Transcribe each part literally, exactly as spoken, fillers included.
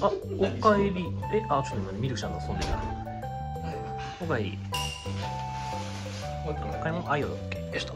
あ、おかえり。え、あ、ちょっと今ね、ミルクちゃんと遊んでた。おかえり。買い物、あ、いいよ、OK。よしと。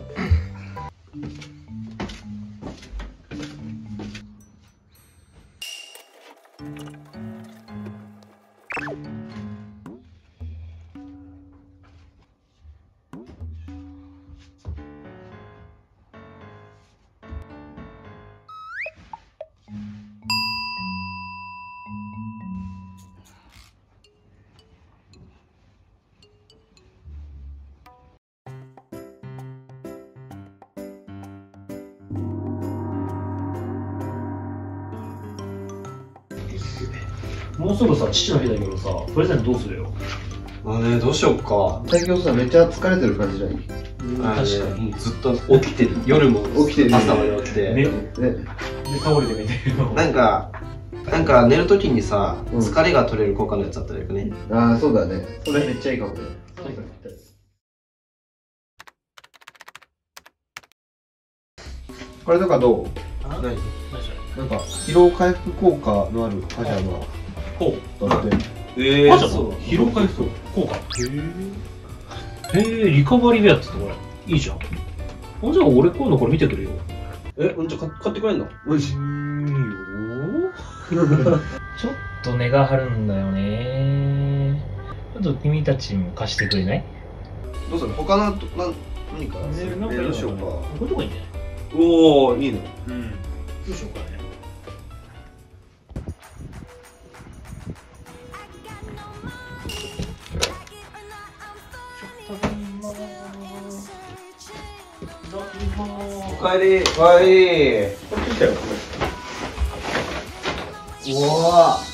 もうすぐさ、父の日だけどさ、プレゼントどうするよ。あね、どうしよっか。最近さ、めっちゃ疲れてる感じじゃない？確かに。ずっと起きてる。夜も起きてる。朝まで起きて。寝倒れて寝てるの。なんか、なんか寝るときにさ、疲れが取れる効果のやつあったらよくね。ああ、そうだね。それめっちゃいいかもね。これとかどう？何？何それ？なんか疲労回復効果のあるパジャマ。こうだって、ええ、疲労回復効果。へえ、リカバリーベアってこれいいじゃん。あ、じゃあ俺今度これ見てくるよ。え、うん、じゃあ買ってくれんの？おいしいよ。ちょっと値が張るんだよね。ちょっと君たちも貸してくれない？どうする？他のとなん何か。え、どうしようか。こういうとこいいね。おお、いいの。うん。どうしようかね。おかえり。おかえり。うわー、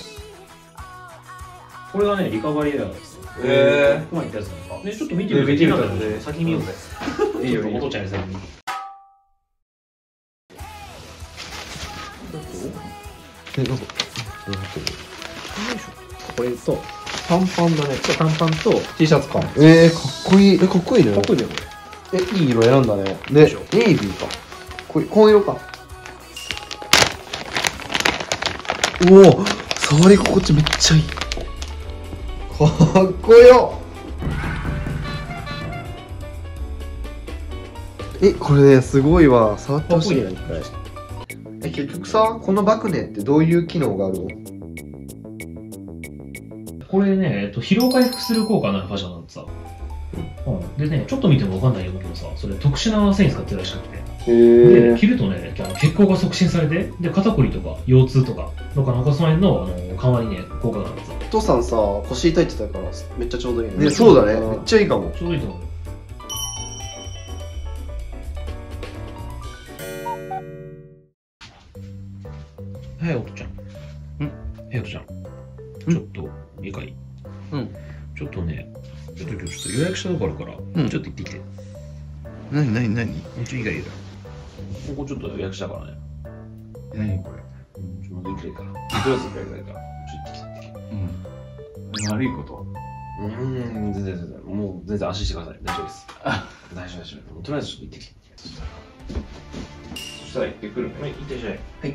これがね、リカバリーだよ。へえ、ここまで行ったやつなんですかね。ちょっと見てみてみたので先見ようぜ。いいよ、お父ちゃんに先に。え、なんかこれと短パンだね。短パンと T シャツか。えー、かっこいい。え、かっこいいね。かっこいいね、これ。え、いい色選んだね。で、ネイビーか。これ、紺色か。おお、触り心地めっちゃいい。かっこよ。え、これね、すごいわ。触ってほしいな、一回。え、結局さ、このバクネってどういう機能があるの？これね、えっと、疲労回復する効果のあるパジャマなんてさ。うん、でね、ちょっと見ても分かんないよけどさ、それ特殊な繊維使ってらっしゃって、で着るとね、血行が促進されて、で肩こりとか腰痛とか、なんかなんかその辺の、あのー、緩和にね、効果があるんですよ。お父さんさ、腰痛いって言ったから、めっちゃちょうどいいね。ね、そうだね、めっちゃいいかも。ちょうどいいと思う。はい、お父ちゃん。うん、はい、お父ちゃん。ちょっと、理解。うん。ちょっとね、ちょっと今日ちょっと予約したとこあるから、うん、ちょっと行ってきて。なになになに？めっちゃいいからいいから、ここちょっと予約したからね。なにこれ？ちょっと行きたいから。どうするか行きたいから。ちょっと行ってきて。うん。悪いこと？うーん、全然全然。もう全然安心してください。大丈夫です。あ、大丈夫大丈夫。とりあえずちょっと行ってきて。そしたら、そしたら行ってくるね。はい、行ってらっしゃい。はい。でも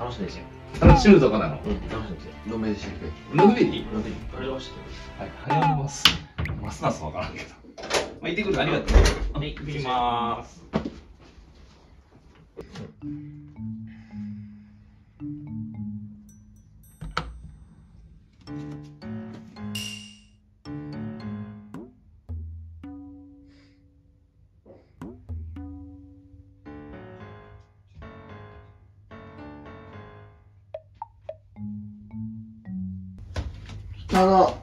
楽しんでいきて。楽しむとこなの。うん、楽しんでいきて。ロメでしてくれ。ロメでいい？ロメでいい。あれはしてくれ。はい、早めます。ますますわからんけど。まあ、行ってくる。ありがとう。はい、行ってきます。あの。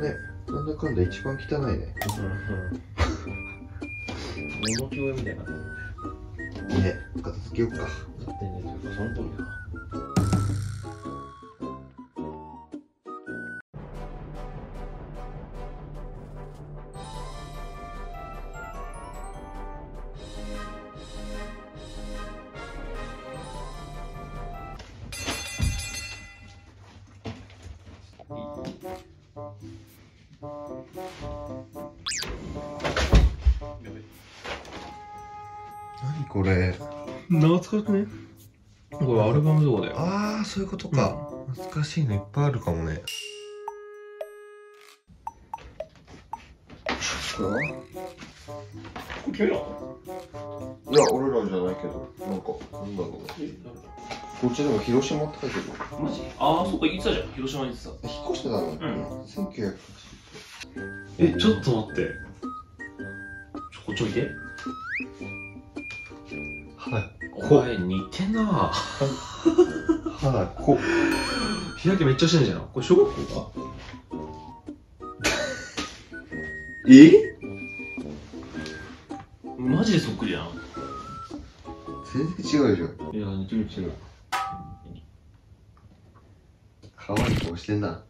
ね、なんだかんだ一番汚いね。物着みたいな感じね。片付けようか。勝手にね、その通りだ。これ懐かしくね。これアルバムとかだよ。ああ、そういうことか。うん、懐かしいのいっぱいあるかもね。これは？これ君ら？いや、俺らじゃないけど、なんか、なんだろうな。こっちでも広島って書いてる。マジ？ああ、そっか、言ってたじゃん。広島に行ってた。引っ越してたの？うん。せんきゅうひゃく。え、ちょっと待って。ちょ、こっち置いて。はい。これ似てんな。はい。こ日焼けめっちゃしてんじゃん。これ小学校か？え？マジでそっくりやん。全然違うでしょ。いや、似てる違う。可愛い顔してんな。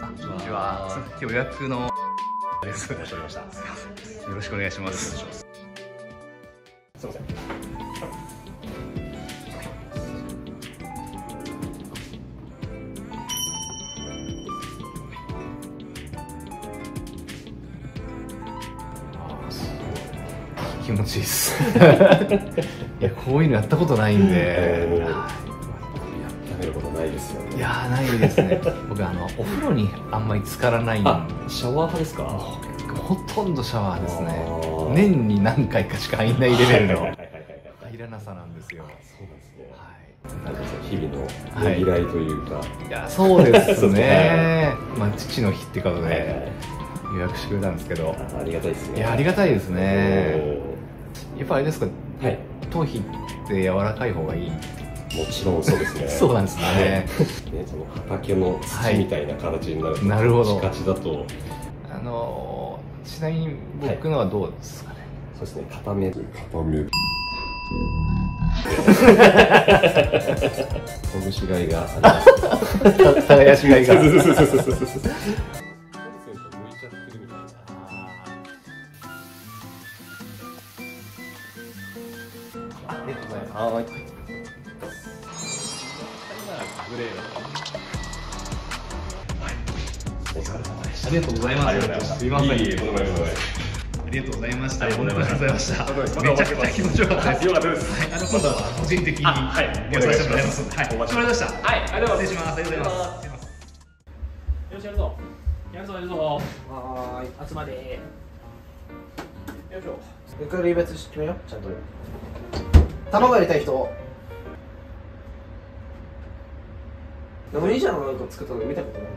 こんにちは。今日予約のです。よろしくお願いします。すみません。ああ、すごい。気持ちいいです。いや、こういうのやったことないんで。いやー、ないですね。僕あのお風呂にあんまり浸からないんで。シャワー派ですか？ほとんどシャワーですね。年に何回かしか入んないレベルの入らなさなんですよ。そうですね。はい。なんか日々のねぎらいというか。いや、そうですね。まあ父の日ってことで予約してくれたんですけど。ありがたいですね。いや、ありがたいですね。やっぱあれですか。はい。頭皮って柔らかい方がいい。もちろんそうですね。そうなんですね。ね、その畑の土みたいな形になる。なるほど。形だと。あの、ちなみに僕のはどうですかね。そうですね。固め。固め。ほぐしがいがあります。耕しがいが。そうそうそうそうそう。ありがとうございます。はい。グレーありがとうございます。すみません。ありがとうございました。ありがとうございました。めちゃくちゃ気持ちよかったです。はい、あの今度は個人的にご参加してもらいますので、はい、お待ちしておりました。はい、ありがとうございます。ありがとうございます。よし、やるぞ。やるぞ、やるぞ。はーい、集まれ。よいしょ。一回類別決めよう。ちゃんと。卵やりたい人。でもいいじゃん、なんか作ったの見たことない。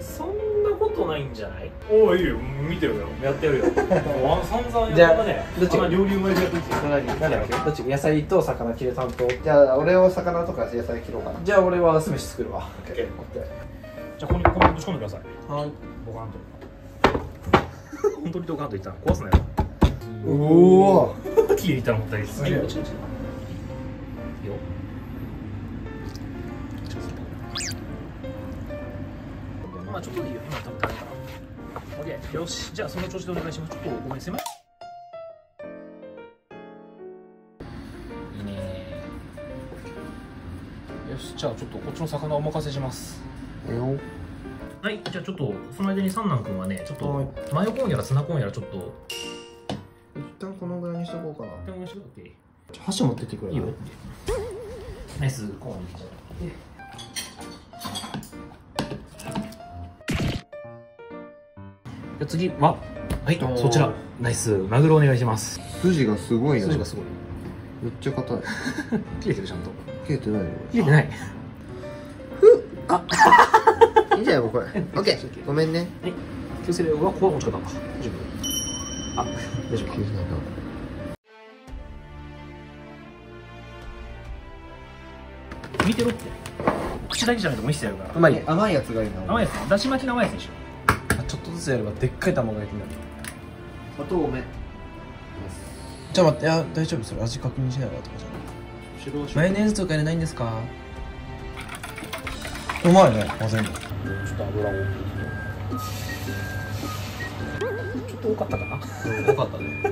そんなことないんじゃない？おお、いいよ、見てるよ、やってるよ。もう散々やったね。どっちが料理うまいじゃん。何だっけ？どっちが野菜と魚切る担当？じゃあ俺は魚とか野菜切ろうかな。じゃあ俺は酢飯作るわ。オッケー。じゃあここにコメント仕込んでください。はい。ドカンと。本当にドカンといったら壊すなよ。おお。切りたらもったいです。いいよ。まあちょっとでいいよ、今食べたから OK、 よし、じゃあその調子でお願いします。ちょっとごめん、すいません。いいねー。よし、じゃあちょっとこっちの魚お任せします。はい、じゃあちょっとその間に三男くんはね、ちょっとマヨコーンやらツナコーンやらちょっと一旦このぐらいにしとこうかな。一旦にしとこう。 OK、 箸持ってってくれ。いいよ。ナイスコーン。次は、はい、そちら、ナイス、マグロお願いします。筋がすごいな。筋がすごい。めっちゃ硬い。切れてる、ちゃんと。切れてないよ。切れてない。ふっ、あっ。いいんじゃないの、これ。オッケー。ごめんね。はい。気をつけて、うわ、ここは持ち方か。大丈夫。あ、大丈夫。気をつけないと。見てろって。口だけじゃないともう一切やるから。うまい。甘いやつがいいな。甘いやつ。だし巻きの甘いやつでしょ。ちょっとずつやればでっかい卵焼きになる。砂糖多め。じゃあ待って、あ、大丈夫、それ味確認しながらとかじゃない。マヨネーズとか入れないんですか？うまいね、混ぜるの。ちょっと油多め。ちょっと多かったかな。多かったね。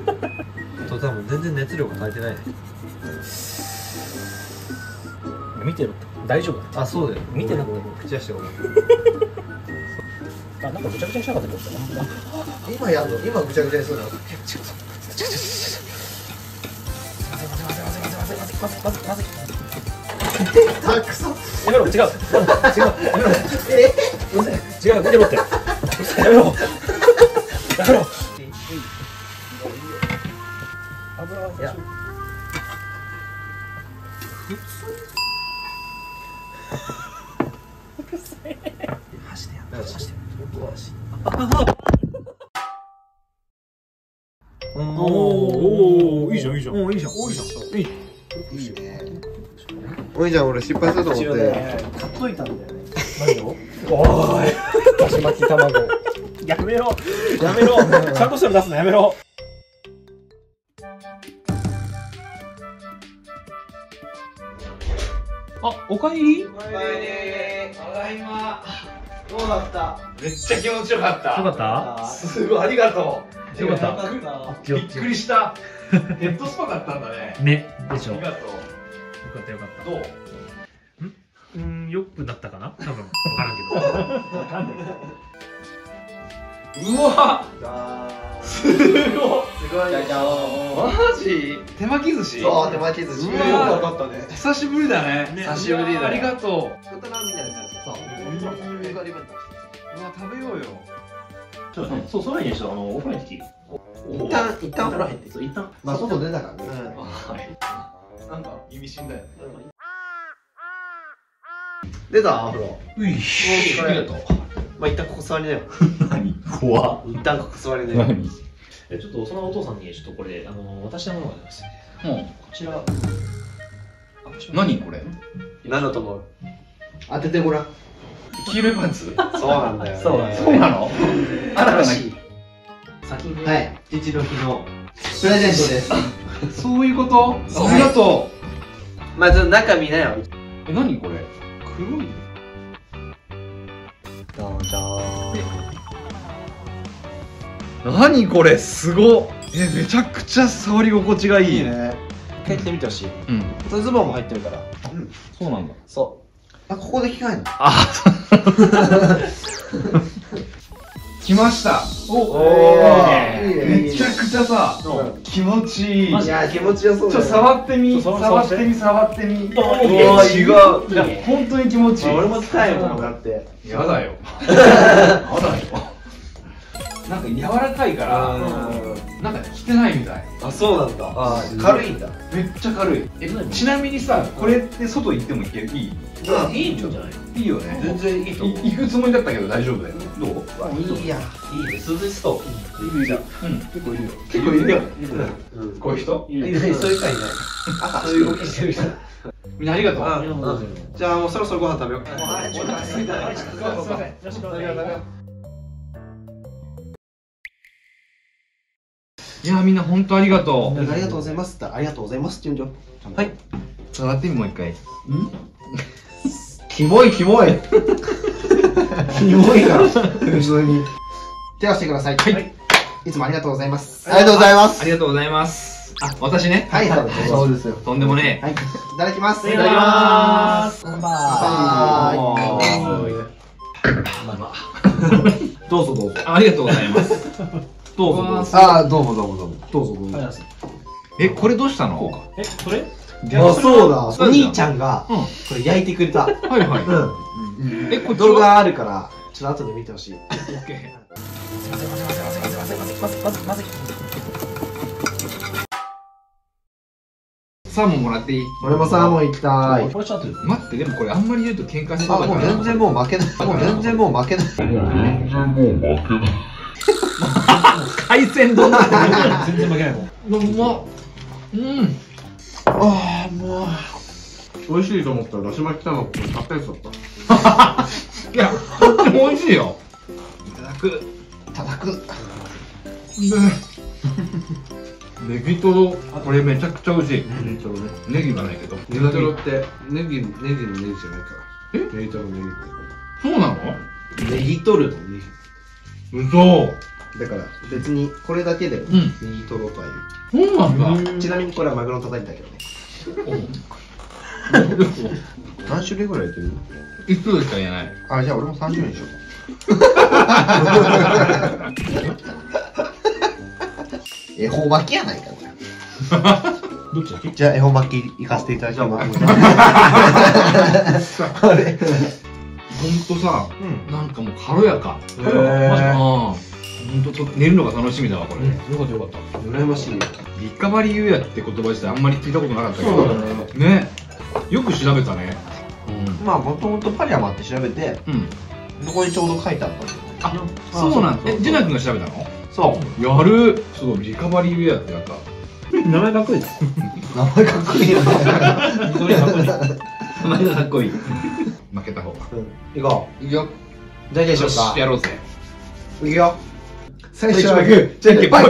あと多分全然熱量が足りてないね。見てろって大丈夫だって。あ、そうだよ、見てなくて口出してごめん。あ、なんかぐちゃぐちゃにしなかったってことだな。今やんの、今ぐちゃぐちゃにするの。ちょっとちょっとまずまずまずたくさんやめろ、違う違う違う違う、見てろってやめろやめろ。いやおお、いいじゃんいいじゃん、おお、いいじゃんいいじゃん、いいいいね。おいちゃん、俺失敗したと思って買っといたんだよね。何を？おーい、だし巻き卵やめろやめろ、ちゃんとしたの出すのやめろ。あ、おかえり。おかえり。ただいま。どうだった？めっちゃ気持ちよかった。よかった？すごい、ありがとう。よかった。びっくりした。ヘッドスパだったんだね。ね、でしょ。ありがとう。よかったよかった。どう？うん、よくなったかな？多分。わからんけど。わかんない。うわ。すごい。すごい。マジ？手巻き寿司？そう、手巻き寿司。うわ、よかったね。久しぶりだね。久しぶりだ。ありがとう。食べようよ。ちょっとね、そう、それにしてあのオフライン引き。一旦一旦オフラインって、一旦。まあ外出たからね。はい。なんか意味深だよね。出た。うい。ありがとう。まあ一旦ここ座りだよ。何？怖。一旦ここ座りだよ。何？え、ちょっとそのお父さんにちょっとこれあの私のものがあります。うん。こちら。何これ？何だと思う？当ててごらん。黄色いパンツ？そうなんだよ。そうなの？新しい。先に父の日のプレゼントです。そういうこと？ありがとう。まず中見なよ。え、何これ？黒い。なにこれ、すごえ、めちゃくちゃ触り心地がいいね。一回着てみてほしい。うん、ズボンも入ってるから。うん、そうなんだ。そう、あ、ここで着替えんの。あ来ました。おお、めちゃくちゃさ気持ちいい。いや、気持ちよそう。ちょっと触ってみ触ってみ触ってみ。おお、違う。本当に気持ちいい。俺も使えよ、だって。やだよ。やだよ。なんか柔らかいから、なんか着てないみたい。あ、そうなんだ。軽いんだ。めっちゃ軽い。え、ちなみにさ、これって外行ってもいける？いい？いいんじゃない？いいよね。全然いいと思う。行くつもりだったけど大丈夫だよ。どう？いいや。いいね。涼しそう。いいじゃん。うん。結構いるよ。結構いるよ。こういう人？いない。そういう人いない。そういう動きしてる人。みんなありがとう。じゃあもうそろそろご飯食べよう。はい。お腹すいた。すみません。よろしくお願いします。いや、みんな本当ありがとう。ありがとうございますって、ありがとうございますって言うんじゃん。はい。触ってみ、もう一回。ん？キモいキモい。キモいから。普通に。手をしてください。はい。いつもありがとうございます。ありがとうございます。ありがとうございます。あ、私ね。はい、そうですよ。とんでもねえ。はい。いただきます。いただきます。乾杯。どうぞどうぞ。ありがとうございます。どうぞ。ああ、どうもどうもどうも。どうぞどうぞ。え、これどうしたの？え、それ？あ、そうだ。お兄ちゃんがこれ焼いてくれた。はいはい。え、これ動画あるからちょっと後で見てほしい。オッケー。まずまずまずまずまずまず。サーモンもらっていい？俺もサーモン行きたい。これちょっと待って、でもこれあんまり言うと喧嘩しそうだから。あ、もう全然もう負けない。もう全然もう負けない。全然もう負けない。海鮮丼だ。全然負けないもん。うまっ。うん。ああ、もう。美味しいと思ったら、だし巻き卵、たったやつだった。いや、とっても美味しいよ。いただく。いただく。ネギトロ、これめちゃくちゃ美味しい。ネギトロね。ネギはないけど。ネギトロって、ネギ、ネギのネギじゃないから。え？ネギトロネギ。そうなの？ネギトロのネギ。うそ。だから別にこれだけでもネギトロとは言う。そうなんだ。ちなみにこれはマグロのたたきだけどね。何種類ぐらいやってる？一つしかやない。あ、じゃあ俺もさんじゅうえんにしよう。恵方巻きやないかこれ。どっちだっけ？じゃあ恵方巻き行かせていただきます。あれ。ほんとさ、なんかもう軽やか。ほんと寝るのが楽しみだわこれ。よかったよかった。羨ましい。リカバリー湯屋って言葉自体あんまり聞いたことなかったけど。ね。よく調べたね。まあもともとパリアマって調べて、そこにちょうど書いてあったんですよ。あ、そうなんだ。え、ジェナ君が調べたの？そう。やる。すごいリカバリーウェアってやった。名前かっこいい。名前かっこいいよね。それかっこいい。名前がかっこいい。負けた方が。行こう。行くよ。じゃんけんしようか。やろうぜ。行くよ。最初はグー、じゃんけんぽい。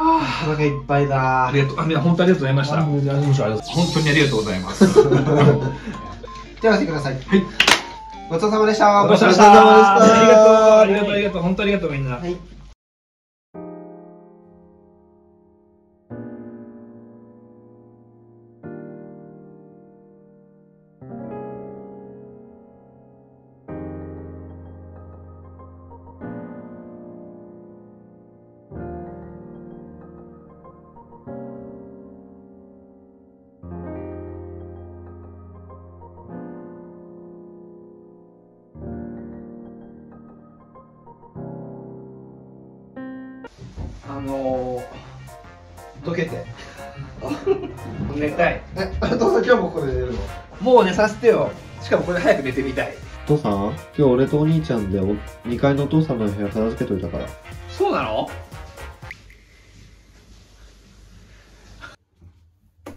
ああ、腹がいっぱいだ。ありがとう、あ、本当にありがとうございました。本当にありがとうございます。手を合わせてください。はい。ごちそうさまでした。ごちそうさまでした。ありがとう、ありがとう、ありがとう、本当にありがとう、みんな。はい。あのー、溶けて寝たい。え、父さん今日もここで寝るの？もう寝させてよ。しかもこれ早く寝てみたい。父さん今日俺とお兄ちゃんでにかいのお父さんの部屋片付けといたから。そうなの？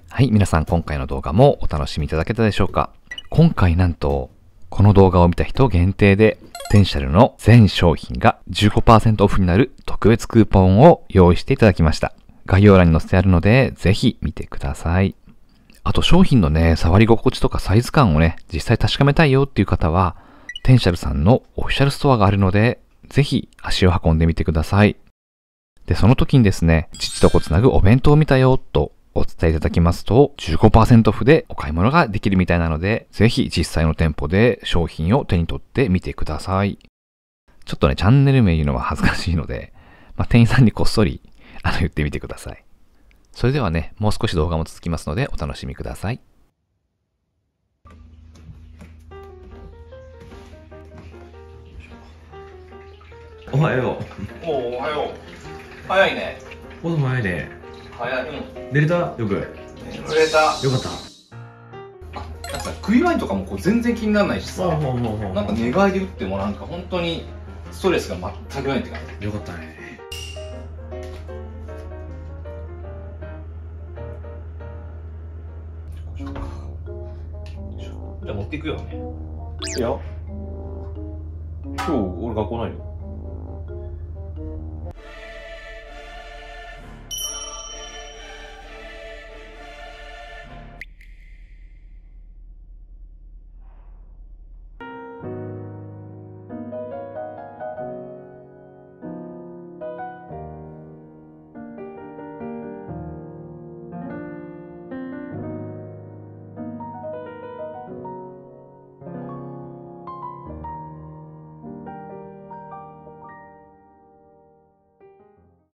はい、皆さん今回の動画もお楽しみいただけたでしょうか。今回なんとこの動画を見た人限定でポテンシャルの全商品が じゅうごパーセント オフになる特別クーポンを用意していただきました。概要欄に載せてあるので、ぜひ見てください。あと商品のね、触り心地とかサイズ感をね、実際確かめたいよっていう方は、ポテンシャルさんのオフィシャルストアがあるので、ぜひ足を運んでみてください。で、その時にですね、父と子つなぐお弁当を見たよとお伝えいただきますと、じゅうごパーセント オフでお買い物ができるみたいなので、ぜひ実際の店舗で商品を手に取ってみてください。ちょっとね、チャンネル名言うのは恥ずかしいので、まあ、店員さんにこっそりあの言ってみてください。それではね、もう少し動画も続きますのでお楽しみください。おはよう。おおはよう。早いね。おはよう早いね。早い。うん、寝れた？よく寝れた。よかった。なんか食いワインとかもこう全然気にならないしさ、なんか寝返り打ってもなんか本当にストレスが全くないって感じ。よかったね。じゃあ持っていくよね。いや今日俺学校ないよ。